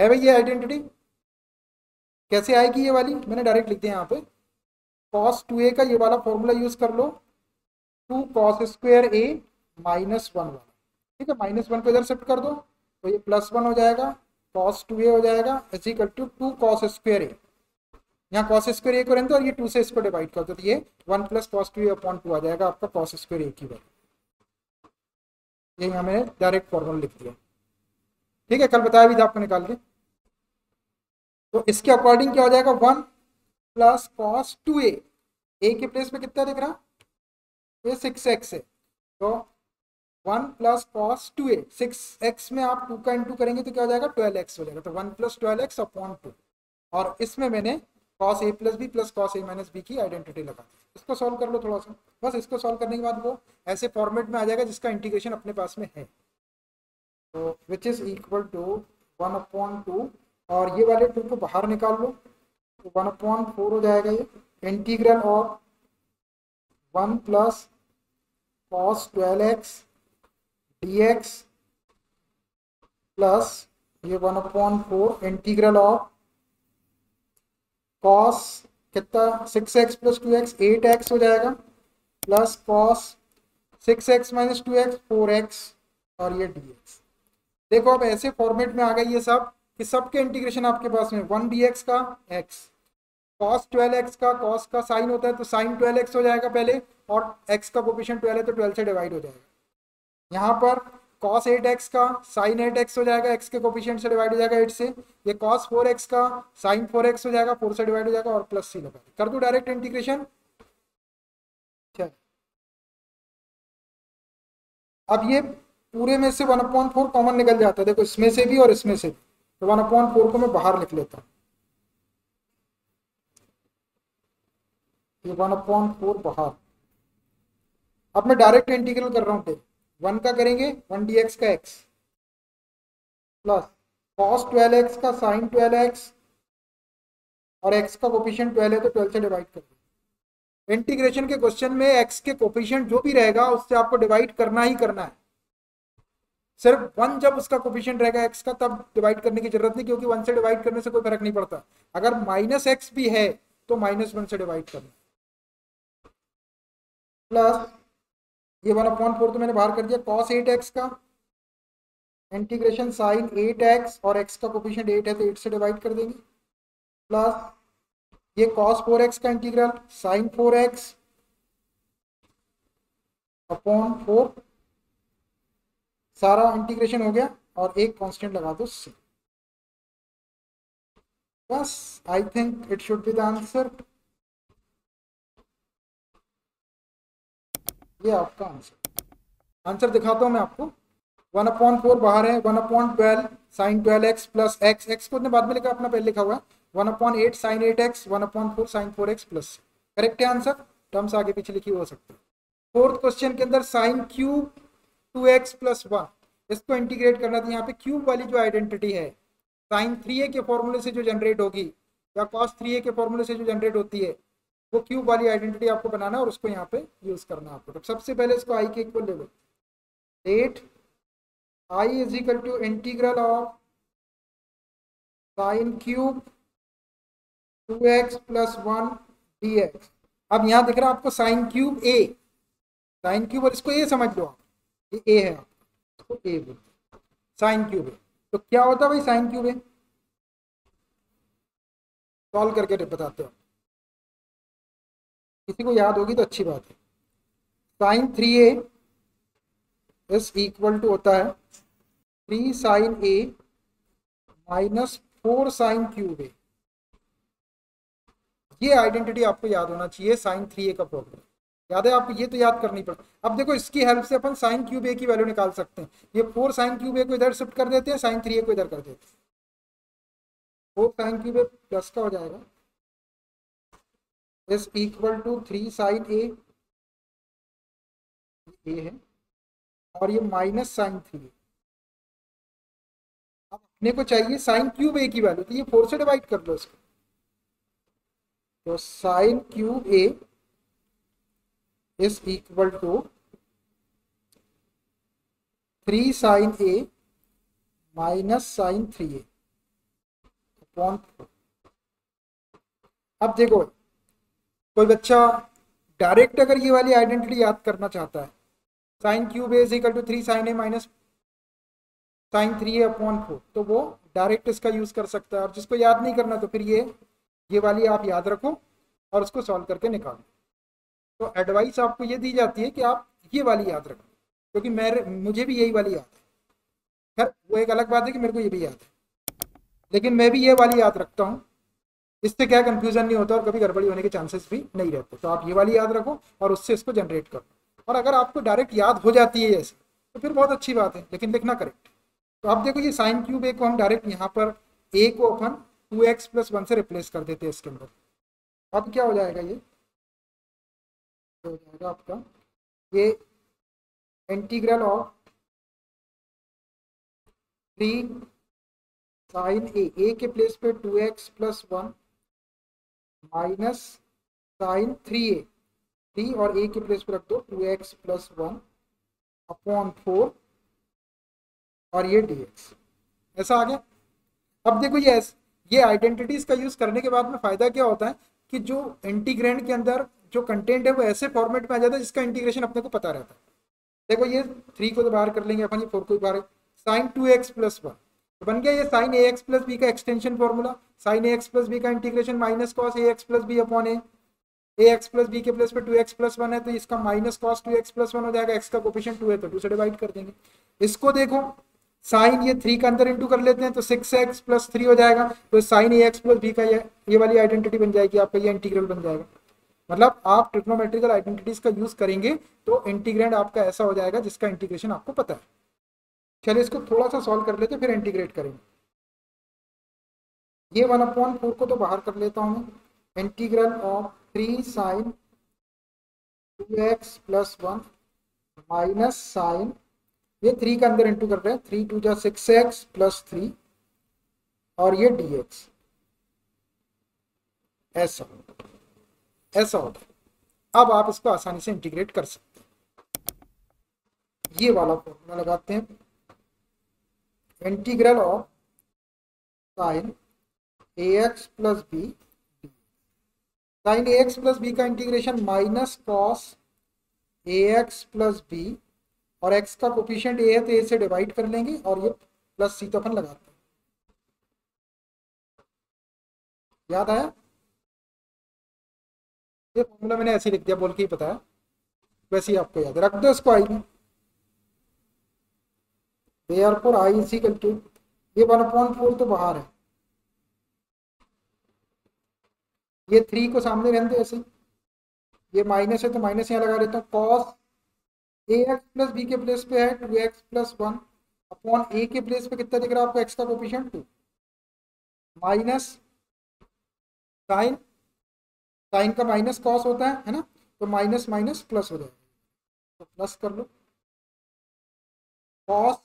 है भाई। ये आइडेंटिटी कैसे आएगी, ये वाली मैंने डायरेक्ट लिख दिया यहाँ पे। कॉस 2a का ये वाला फॉर्मूला यूज कर लो, 2 कॉस स्क्वायर a माइनस 1 वाला, ठीक है। -1 को इधर शिफ्ट कर दो तो ये +1 हो जाएगा, कॉस 2a हो जाएगा is equal to 2 cos square a। यहाँ कॉस स्क्वायर a को रहने दो और ये 2 से इसको डिवाइड कर दो तो ये 1 प्लस कॉस 2a अपॉन 2 आ जाएगा आपका कॉस स्क्वायर a की वैल्यू। ये मैंने डायरेक्ट फॉर्मूला लिख दिया, ठीक है। कल बताया भी था आपको निकाल के। तो इसके अकॉर्डिंग क्या हो जाएगा, 1 प्लस कॉस 2a, a के प्लेस पे कितना दिख रहा, ये 6x है तो 1 प्लस कॉस 2a 6x में आप 2 का इंटू करेंगे तो क्या हो जाएगा 12x हो जाएगा, तो 1 प्लस 12x अपॉन 2। और इसमें मैंने cos a plus b plus cos a minus b की आइडेंटिटी लगा। इसको सॉल्व कर लो थोड़ा सा, बस इसको सॉल्व करने के बाद वो ऐसे फॉर्मेट में आ जाएगा जिसका इंटीग्रेशन अपने पास में है, तो विच इज इक्वल टू 1/2। और ये वाले 2 को बाहर निकाल लो तो 1/4 हो जाएगा ये इंटीग्रल, और 1 plus cos 12x dx plus ये 1/4 इंटीग्रल और कॉस कितना 6x प्लस 2x 8x हो जाएगा प्लस cos 6x minus 2x 4x और ये dx। देखो अब ऐसे फॉर्मेट में आ गई ये सब कि सबके इंटीग्रेशन आपके पास में 1 dx का x, cos 12x का cos का साइन होता है तो साइन 12x हो जाएगा पहले, और x का कोफिशिएंट 12 है तो 12 से डिवाइड हो जाएगा। यहाँ पर cos 8x का साइन 8x हो जाएगा, x के कोफिशिएंट से डिवाइड हो जाएगा 8 से। ये cos 4x का साइन 4x हो जाएगा, 4 से डिवाइड हो जाएगा और प्लस c लगा कर दो डायरेक्ट इंटीग्रेशन। अब ये पूरे में से 1/4 कॉमन निकल जाता है, देखो इसमें से भी और इसमें से भी, तो 1/4 को मैं बाहर लिख लेता हूँ। ये 1/4 बाहर। अब मैं डायरेक्ट इंटीग्रल कर रहा हूँ, 1 का करेंगे 1 dx का x प्लस cos 12x का sin 12x और x का कोफिशिएंट 12 है तो 12 से डिवाइड कर देंगे। इंटीग्रेशन के क्वेश्चन में x के कोफिशिएंट जो भी रहेगा उससे आपको डिवाइड करना ही करना है। सिर्फ 1 जब उसका कोफिशिएंट रहेगा x का तब डिवाइड करने की जरूरत नहीं, क्योंकि 1 से डिवाइड करने से कोई फर्क नहीं पड़ता। अगर -x भी है तो -1 से डिवाइड करना। प्लस ये 1/4 तो मैंने बाहर कर दिया, cos 8x का इंटीग्रेशन साइन 8x और x का कोफिशिएंट 8 है तो 8 से डिवाइड कर देंगे। प्लस ये cos 4x का इंटीग्रल sin 4x अपॉन 4, सारा इंटीग्रेशन हो गया और एक कांस्टेंट लगा दो c। बस I think it should be the answer. ये आपका आंसर दिखाता हूं मैं आपको। 1/4 बाहर है, 1/12 sin 12x plus x, x को बाद में लिखा अपना पहले लिखा हुआ है, 1/8 sin 8x 1/4 sin 4x plus. Correct है आंसर, टर्म्स आगे पीछे लिखी हो सकती है। फोर्थ क्वेश्चन के अंदर sin क्यूब 2x प्लस 1 इसको इंटीग्रेट करना था। यहाँ पे क्यूब वाली जो आइडेंटिटी है sin 3a के फॉर्मूले से जो जनरेट होगी या cos 3a के फॉर्मूले से जो जनरेट होती है वो क्यूब वाली आइडेंटिटी आपको बनाना और उसको यहाँ पे यूज करना आपको। तो सबसे पहले इसको आई के इक्वल ले लो, 8 I is equal to integral of sine cube 2x plus 1 dx। अब यहाँ दिख रहा है आपको sine cube a, sine cube, और इसको a समझ लो आप, ये a है, इसको a बोलो, साइन क्यूब a। तो क्या होता है भाई साइन क्यूब a? सॉल्व करके बताते हो, किसी को याद होगी तो अच्छी बात है। Sign 3a is equal to होता है 3 sine a minus 4 sine cube a। ये आइडेंटिटी आपको याद होना चाहिए साइन 3a का प्रॉब्लम, याद है आपको? ये तो याद करनी पड़ेगा। अब देखो इसकी हेल्प से अपन साइन क्यूब a की वैल्यू निकाल सकते हैं। ये 4 साइन क्यूब a को इधर शिफ्ट कर देते हैं, साइन 3a को इधर कर देते हैं, 4 साइन क्यूब a प्लस का हो जाएगा is equal to 3 sine a, ये है, और ये माइनस साइन 3a। अब अपने को चाहिए साइन क्यूब a की वैल्यू, तो ये 4 से डिवाइड कर लो इसको, तो sine cube a is equal to 3 sine a minus sine 3a upon 4। अब देखो कोई बच्चा डायरेक्ट अगर ये वाली आइडेंटिटी याद करना चाहता है, sine cube a is equal to 3 sine a minus sine 3a upon 4, तो वो डायरेक्ट इसका यूज कर सकता है। और जिसको याद नहीं करना तो फिर ये वाली आप याद रखो और उसको सॉल्व करके निकालो। तो एडवाइस आपको ये दी जाती है कि आप ये वाली याद रखो, क्योंकि मुझे भी यही वाली याद है। खैर वो एक अलग बात है कि मेरे को ये भी याद है, लेकिन मैं भी ये वाली याद रखता हूँ, इससे क्या कंफ्यूजन नहीं होता और कभी गड़बड़ी होने के चांसेस भी नहीं रहते। तो आप ये वाली याद रखो और उससे इसको जनरेट करो, और अगर आपको डायरेक्ट याद हो जाती है ऐसे तो फिर बहुत अच्छी बात है, लेकिन लिखना करेक्ट। तो आप देखो ये साइन क्यूब a को हम डायरेक्ट यहाँ पर a को अपन 2x प्लस 1 से रिप्लेस कर देते हैं इसके अंदर। अब क्या हो जाएगा, ये हो जाएगा आपका ये इंटीग्रल ऑफ 3 साइन a के प्लेस पे 2x plus 1 minus sine 3a, 3 और a के प्लेस पे रख दो 2x प्लस 1 अपॉन 4 और ये dx। ऐसा आ गया। अब देखो ये आइडेंटिटीज का यूज करने के बाद में फायदा क्या होता है कि जो इंटीग्रेंड के अंदर जो कंटेंट है वो ऐसे फॉर्मेट में आ जाता है जिसका इंटीग्रेशन अपने को पता रहता है। देखो ये 3 को तो बाहर कर लेंगे अपन, ये 4 को बाहर, साइन 2x+1 तो बन गया ये साइन ax+b का एक्सटेंशन फॉर्मूला, साइन ax+b का integration minus cos ax+b upon ax+b के प्लस पे 2x+1 है तो इसका माइनस कॉस 2x+1 हो जाएगा, x का कोफिशिएंट 2 है तो 2 से डिवाइड कर देंगे। इसको देखो साइन ये 3 का अंदर इंटू कर लेते हैं तो 6x+3 हो जाएगा, तो साइन ax+b का ये वाली आइडेंटिटी बन जाएगी आपका, ये इंटीग्रल बन जाएगा। मतलब आप ट्रिग्नोमेट्रिकल आइडेंटिटीज का यूज करेंगे तो इंटीग्रेंड आपका ऐसा हो जाएगा जिसका इंटीग्रेशन आपको पता है। चलिए इसको थोड़ा सा सॉल्व कर लेते हैं फिर इंटीग्रेट करेंगे। ये 1/4 को तो बाहर कर लेता हूँ, integral of 3 sin 2x+1 minus sine ये 3 का अंदर इंटू कर रहे हैं 3 2 जा 6x+3 और ये dx ऐसा होगा। अब आप इसको आसानी से इंटीग्रेट कर सकते हैं। ये वाला फॉर्मूला लगाते हैं, integral of sign ax+b, sign ax+b का इंटीग्रेशन माइनस कॉस ax+b और x का कोफिशिएंट a है तो a से डिवाइड कर लेंगे और ये प्लस c तो अपन लगाते हैं। याद आया? ये फॉर्मूला मैंने ऐसे लिख दिया, बोल के ही बताया, वैसे ही आपको याद रख दो इसको आई में। देयरफॉर आई इसी करके ये 1/4 तो बाहर है, ये 3 को सामने रहने दो ऐसे, ये माइनस है तो माइनस यहाँ लगा देता हूँ, कॉस ax+b के प्लेस पे है 2x+1 अपॉन a के प्लेस पे कितना दिख रहा है आपको x का कोफिशिएंट 2 माइनस साइन, साइन का माइनस कॉस होता है ना, तो माइनस माइनस प्लस हो जाएगा तो प्लस कर लो, कॉस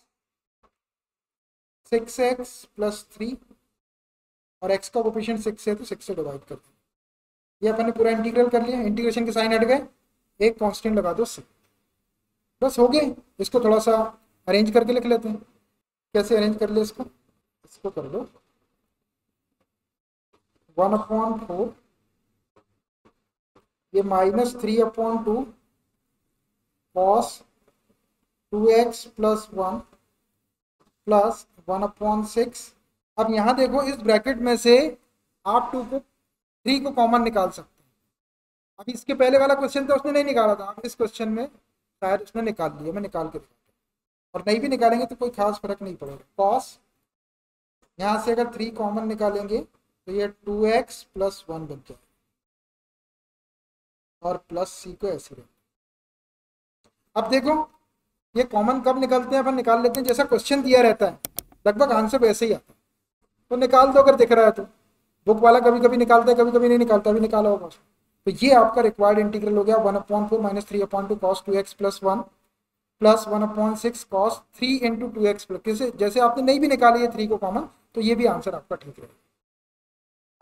6x+3 और x का कोफिशिएंट 6 है तो 6 से डिवाइड कर दो। ये अपन ने पूरा इंटीग्रल कर लिया, इंटीग्रेशन के साइन हट गए, एक कांस्टेंट लगा दो c, बस हो गए। इसको थोड़ा सा अरेंज करके लिख लेते हैं, कैसे अरेंज कर ले इसको, इसको कर लो 1/4 ये माइनस 3/2 कॉस 2x+1 प्लस 1/6। अब यहाँ देखो इस ब्रैकेट में से आप 3 को कॉमन निकाल सकते हैं। अभी इसके पहले वाला क्वेश्चन था उसने नहीं निकाला था, अब इस क्वेश्चन में शायद उसने निकाल लिया, मैं निकाल के दिखाता हूँ, और नहीं भी निकालेंगे तो कोई खास फर्क नहीं पड़ेगा। कॉस यहाँ से अगर 3 कॉमन निकालेंगे तो ये 2x+1 बन जाएगा और प्लस c को ऐसे रखें। अब देखो ये कॉमन कब निकालते हैं, अपन निकाल लेते हैं जैसा क्वेश्चन दिया रहता है, लगभग आंसर वैसे ही आता है तो निकाल दो अगर दिख रहा है तो। बुक वाला कभी कभी निकालता है, कभी कभी नहीं निकालता, अभी निकाला होगा। तो ये आपका रिक्वायर्ड इंटीग्रल हो गया 1/4 minus 3/2 cos 2x+1 plus 1/6 cos 3 × 2x+। जैसे आपने नहीं भी निकाली है 3 को कॉमन तो ये भी आंसर आपका ठीक रहेगा।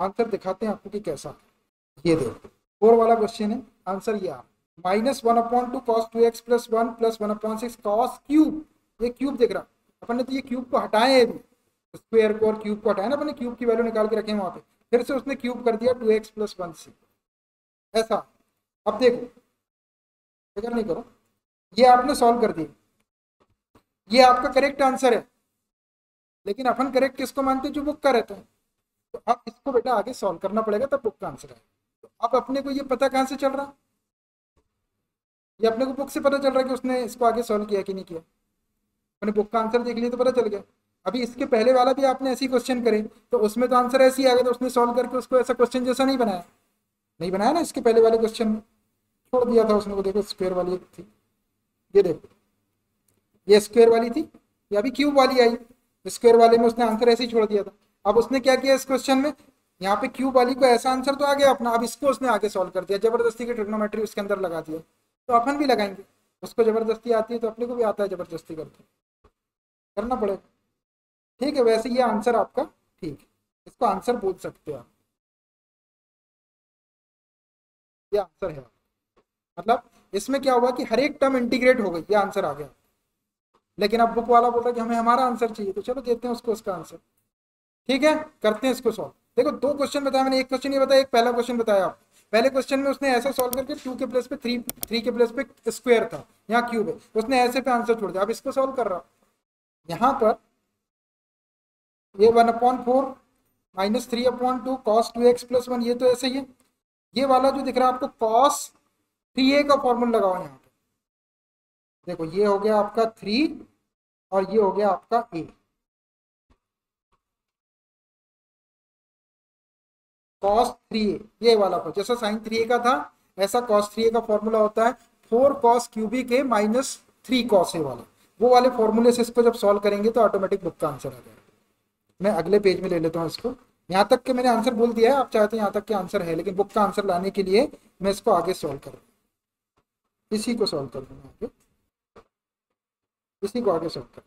आंसर दिखाते हैं आपको कि कैसा, ये देखो 4 वाला क्वेश्चन है, आंसर ये आप minus 1/2 cos 2x+1 plus 1/6 cos cube, ये क्यूब देख रहा अपन ने, तो ये क्यूब को हटाए अभी, स्क्वायर को और क्यूब को हटाया ना अपन ने, क्यूब की वैल्यू निकाल के रखे वहाँ पे, फिर से उसने क्यूब कर दिया 2x+1 से ऐसा। अब देखो फिक्र नहीं करो, ये आपने सॉल्व कर दिया, ये आपका करेक्ट आंसर है, लेकिन अपन करेक्ट किसको मानते हैं, जो बुक का रहता है। तो अब इसको बेटा आगे सॉल्व करना पड़ेगा तब बुक का आंसर है। तो अब अपने को ये पता कहाँ से चल रहा, ये अपने को बुक से पता चल रहा है कि उसने इसको आगे सॉल्व किया कि नहीं किया। अपने बुक का आंसर देख लिया तो पता चल गया। अभी इसके पहले वाला भी आपने ऐसी क्वेश्चन करे तो उसमें तो आंसर ऐसे ही आ गया, तो उसने सॉल्व करके उसको ऐसा क्वेश्चन जैसा नहीं बनाया ना, इसके पहले वाले क्वेश्चन छोड़ दिया था उसने को। देखो स्क्वायर वाली एक थी, ये देखो ये स्क्वायर वाली थी, ये अभी क्यूब वाली आई, स्क्वायर वाले में उसने आंसर ऐसे ही छोड़ दिया था। अब उसने क्या किया इस क्वेश्चन में, यहाँ पे क्यूब वाली को ऐसा आंसर तो आ गया अपना, अब इसको उसने आगे सॉल्व कर दिया, जबरदस्ती की ट्रिग्नोमेट्री उसके अंदर लगा दिया। तो अपन भी लगाएंगे, उसको जबरदस्ती आती है तो अपने को भी आता है, जबरदस्ती करके करना पड़ेगा। ठीक है, वैसे ये आंसर आपका ठीक है, इसको आंसर बोल सकते हो आप, ये आंसर है। मतलब इसमें क्या हुआ कि हर एक टर्म इंटीग्रेट हो गई, ये आंसर आ गया। लेकिन अब बुक वाला बोल रहा है कि हमें हमारा आंसर चाहिए, तो चलो देते हैं उसको उसका आंसर। ठीक है, करते हैं इसको सॉल्व। देखो 2 क्वेश्चन बताया मैंने, एक क्वेश्चन ये बताया, एक पहला क्वेश्चन बताया आप, पहले क्वेश्चन में उसने ऐसा सॉल्व करके 2 के प्लेस पे 3 के प्लेस पे स्क्वायर था, यहाँ क्यूब है, उसने ऐसे पे आंसर छोड़ दिया। अब इसको सॉल्व कर रहा, यहाँ पर ये 1/4 माइनस 3/2 कॉस 2x+1, ये तो ऐसे ही है। ये वाला जो दिख रहा है आपको कॉस 3a का फॉर्मूला लगाओ यहाँ पे, देखो ये हो गया आपका 3 और ये हो गया आपका a। कॉस 3a ये वाला को जैसा साइन 3a का था ऐसा कॉस 3a का फॉर्मूला होता है 4 cos³ माइनस 3 cos a वाला, वो वाले फॉर्मूले से इसको जब सॉल्व करेंगे तो ऑटोमेटिक बुक का आंसर आ जाएगा। मैं अगले पेज में ले लेता हूँ इसको, यहाँ तक के मैंने आंसर बोल दिया है, आप चाहते हैं यहाँ तक के आंसर है, लेकिन बुक का आंसर लाने के लिए मैं इसको आगे सॉल्व कर दूँ, इसी को सॉल्व कर दूँगा आगे, इसी को आगे सॉल्व कर।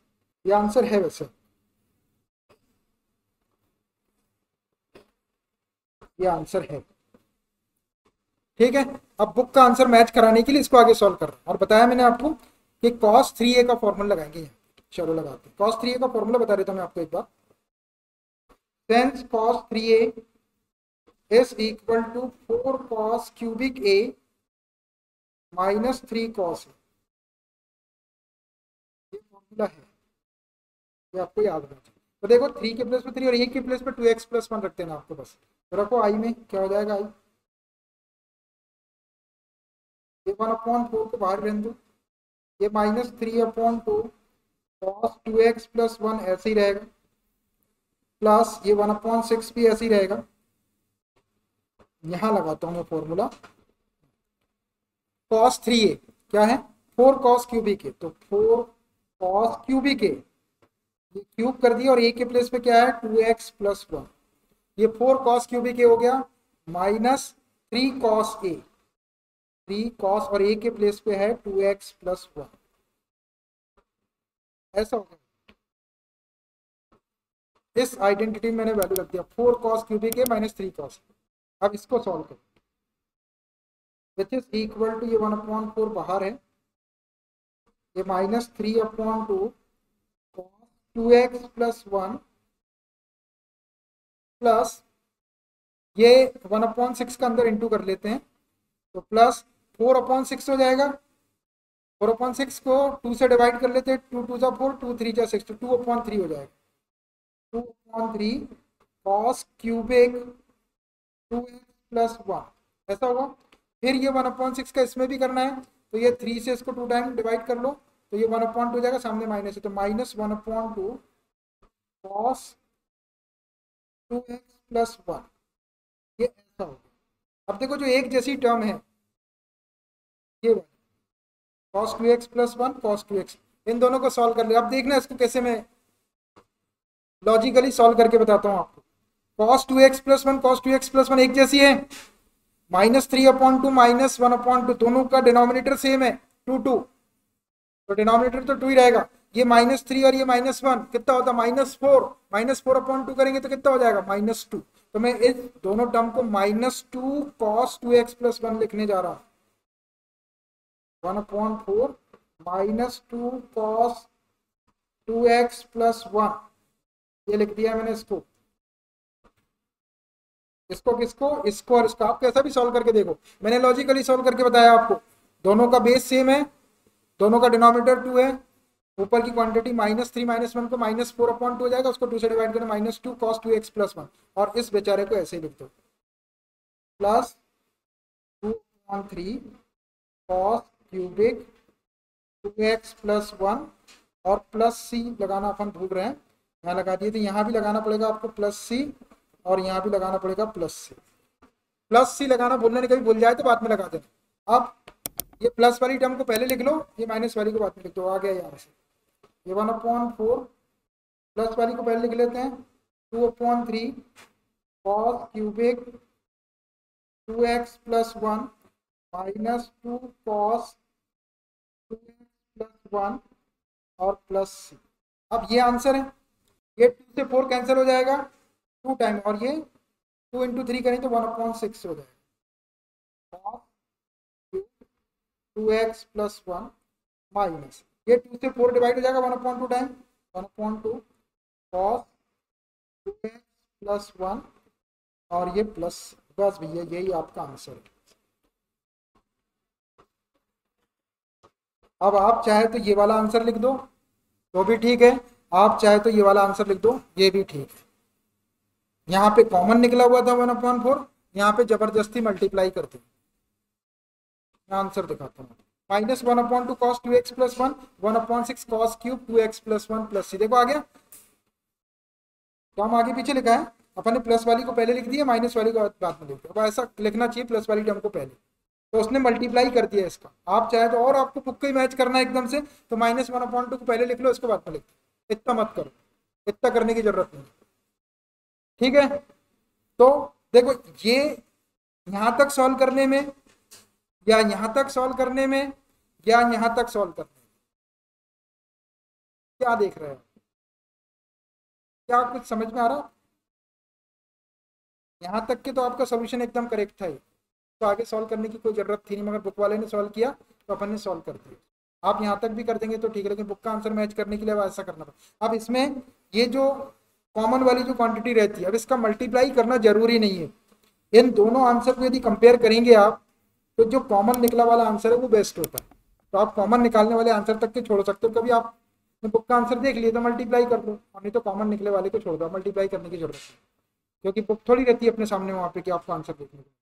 ये आंसर है वैसे, ये आंसर है, ठीक है। अब बुक का आंसर मैच कराने के लिए इसको आगे सॉल्व कर रहा हूँ, और बताया मैंने आपको कि कॉस 3a का फॉर्मूला लगाएंगे यहाँ। चलो लगाते हैं कॉस 3a का फॉर्मूला, बता देता हूँ मैं आपको एक बार। Since cos 3a is equal to 4 cos³ a minus 3 cos a, ये फॉर्मूला है, ये आपको याद रखना चाहिए। तो देखो 3 के प्लस पे 3 और 1 के प्लस पे 2x+1 रखते हैं ना आपको, बस तो रखो आई में, क्या हो जाएगा आई, 1/4 को बाहर रहने दो, ये माइनस 3/2 cos 2x+1 ऐसे ही रहेगा, प्लस ये 1/6 भी ऐसे ही रहेगा। यहाँ लगाता हूँ मैं फॉर्मूला, cos 3a क्या है 4 cos³a, तो 4 cos³a ये क्यूब कर दिया और a के प्लेस पे क्या है 2x+1, ये 4 cos³ हो गया माइनस 3 cos a, 3 cos और a के प्लेस पे है 2x+1, ऐसा हो गया। इस आइडेंटिटी मैंने वैल्यू रख दिया 4 cos³ माइनस 3 cos। अब इसको सॉल्व करो, विच इज इक्वल टू ये 1/4 बाहर है, ये माइनस 3/2 cos 2x+1 प्लस ये 1/6 का अंदर इंटू कर लेते हैं, तो प्लस 4/6 हो जाएगा, 4/6 को 2 से डिवाइड कर लेते हैं, 2 2 जा 4, 2 3 जा 6, तो 2/3 हो जाएगा, 2/3 cos³ 2x+1 ऐसा होगा। फिर ये 1/6 का इसमें भी करना है, तो ये 3 से इसको 2 टाइम डिवाइड कर लो, तो ये 1/2 हो जाएगा, सामने माइनस है, तो माइनस 1/2 cos 2x+1, ये ऐसा होगा। अब देखो जो एक जैसी टर्म है ये cos 2x+1 cos 2x, इन दोनों को सॉल्व कर लिया। अब देखना इसको कैसे मैं लॉजिकली सॉल्व करके बताता हूँ आपको। cos 2x+1 एक जैसी है, माइनस 3/2 माइनस 1/2, दोनों का डिनोमिनेटर सेम है 2 2, तो डिनोमिनेटर तो 2 ही रहेगा। ये माइनस 3 और ये माइनस 1 कितना होता है -4, -4/2 करेंगे तो कितना हो जाएगा -2, तो मैं इस दोनों टर्म को -2 cos 2x+1 लिखने जा रहा हूँ, 1/4 -2 cos 2x+1, ये लिख दिया मैंने इसको। इसको किसको, इसको और इसको, आप कैसा भी सॉल्व करके देखो, मैंने लॉजिकली सॉल्व करके बताया आपको। दोनों का बेस सेम है, दोनों का डिनोमिनेटर 2 है, ऊपर की क्वांटिटी -3 -1 को -4/2 हो जाएगा, उसको 2 से डिवाइड करना -2 cos 2x+1, और इस बेचारे को ऐसे ही लिख दो प्लस 2/3 cos³ 2x+1, और प्लस c लगाना अपन भूल रहे हैं, यहाँ लगा दिए थे, यहाँ भी लगाना पड़ेगा आपको +c और यहाँ भी लगाना पड़ेगा +c। +c लगाना भूलने कभी भूल जाए तो बाद में लगा देना। अब ये प्लस वाली टर्म को पहले लिख लो, ये माइनस वाली को बाद में लिख दो, आ गया यहाँ से। ये 1/4 प्लस वाली को पहले लिख लेते हैं, 2/3 cos³ 2x+1 minus 2 cos 2x+1 और +c। अब ये आंसर है, ये 2 से 4 कैंसिल हो जाएगा 2 टाइम, और ये 2 × 3 करें तो 1/6 हो जाएगा, 2x+1 माइनस ये 2 से 4 डिवाइड हो जाएगा 1/2 टाइम, 1/2 cos 2x+1 और ये प्लस, बस भैया यही आपका आंसर है। अब आप चाहे तो ये वाला आंसर लिख दो तो भी ठीक है, आप चाहे तो ये वाला आंसर लिख दो ये भी ठीक है। यहाँ पे कॉमन निकला हुआ था 1/4, यहाँ पे जबरदस्ती मल्टीप्लाई करते हैं। आंसर दिखाता हूँ -1/2 cos 2x plus 1, 1/6 cos cube 2x plus 1 plus c। देखो आ गया, तो हम आगे पीछे लिखा है, अपन ने प्लस वाली को पहले लिख दिया, माइनस वाली को बाद में लिख दिया। अब ऐसा लिखना चाहिए प्लस वाली टर्म को पहले, तो उसने मल्टीप्लाई कर दिया इसका। आप चाहे तो, और आपको बुक को मैच करना है एकदम से, तो -1/2 को पहले लिख लो, इसको बाद में लिख दो। इतना मत करो, इतना करने की जरूरत नहीं, ठीक है। तो देखो ये यहाँ तक सॉल्व करने में या यहाँ तक सॉल्व करने में या यहाँ तक सॉल्व करने में क्या देख रहे हो? क्या कुछ समझ में आ रहा? यहाँ तक के तो आपका सोल्यूशन एकदम करेक्ट था ही, तो आगे सॉल्व करने की कोई जरूरत थी नहीं, मगर बुक वाले ने सॉल्व किया तो अपन ने सॉल्व कर दिया। आप यहाँ तक भी कर देंगे तो ठीक है, लेकिन बुक का आंसर मैच करने के लिए ऐसा करना पड़ता। अब इसमें ये जो कॉमन वाली जो क्वांटिटी रहती है, अब इसका मल्टीप्लाई करना जरूरी नहीं है। इन दोनों आंसर को यदि कंपेयर करेंगे आप, तो जो कॉमन निकला वाला आंसर है वो बेस्ट होता है। तो आप कॉमन निकालने वाले आंसर तक के छोड़ सकते हो। कभी आप बुक का आंसर देख लिए तो मल्टीप्लाई कर दो, और नहीं तो कॉमन निकले वाले को छोड़ दो, मल्टीप्लाई करने की जरूरत नहीं, क्योंकि बुक थोड़ी रहती है अपने सामने वहाँ पे कि आपको आंसर देखने को।